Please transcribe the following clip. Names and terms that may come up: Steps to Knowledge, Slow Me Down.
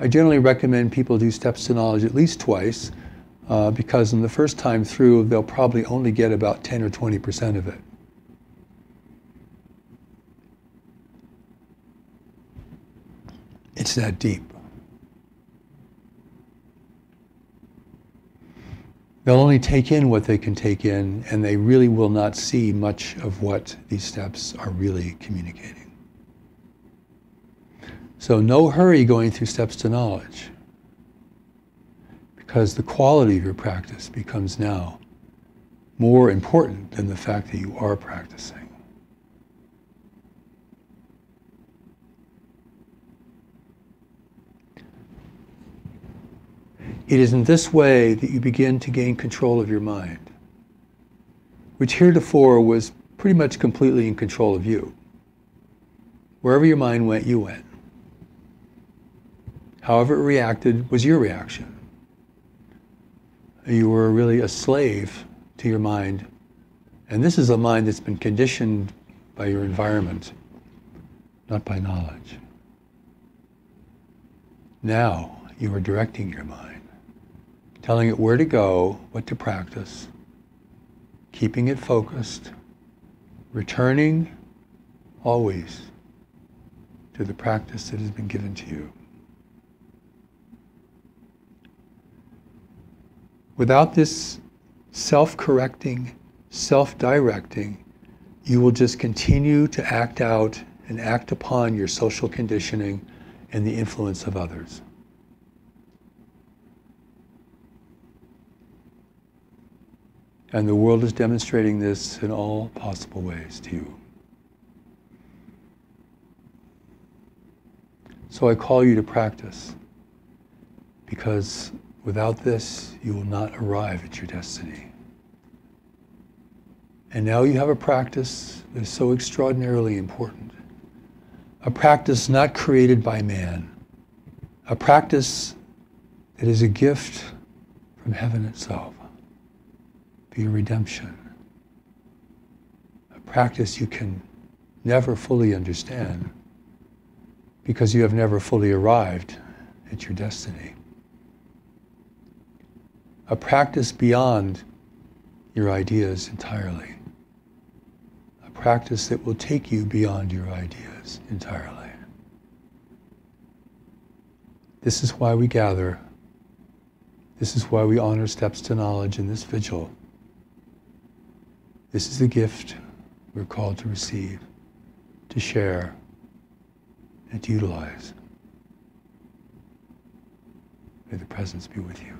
I generally recommend people do Steps to Knowledge at least twice, because in the first time through, they'll probably only get about 10 or 20% of it. It's that deep. They'll only take in what they can take in, and they really will not see much of what these steps are really communicating. So no hurry going through Steps to Knowledge, because the quality of your practice becomes now more important than the fact that you are practicing. It is in this way that you begin to gain control of your mind, which heretofore was pretty much completely in control of you. Wherever your mind went, you went. However it reacted was your reaction. You were really a slave to your mind, and this is a mind that's been conditioned by your environment, not by knowledge. Now you are directing your mind, telling it where to go, what to practice, keeping it focused, returning always to the practice that has been given to you. Without this self-correcting, self-directing, you will just continue to act out and act upon your social conditioning and the influence of others. And the world is demonstrating this in all possible ways to you. So I call you to practice, because without this, you will not arrive at your destiny. And now you have a practice that is so extraordinarily important. A practice not created by man. A practice that is a gift from heaven itself. For your redemption. A practice you can never fully understand, because you have never fully arrived at your destiny. A practice beyond your ideas entirely. A practice that will take you beyond your ideas entirely. This is why we gather. This is why we honor Steps to Knowledge in this vigil. This is the gift we're called to receive, to share, and to utilize. May the presence be with you.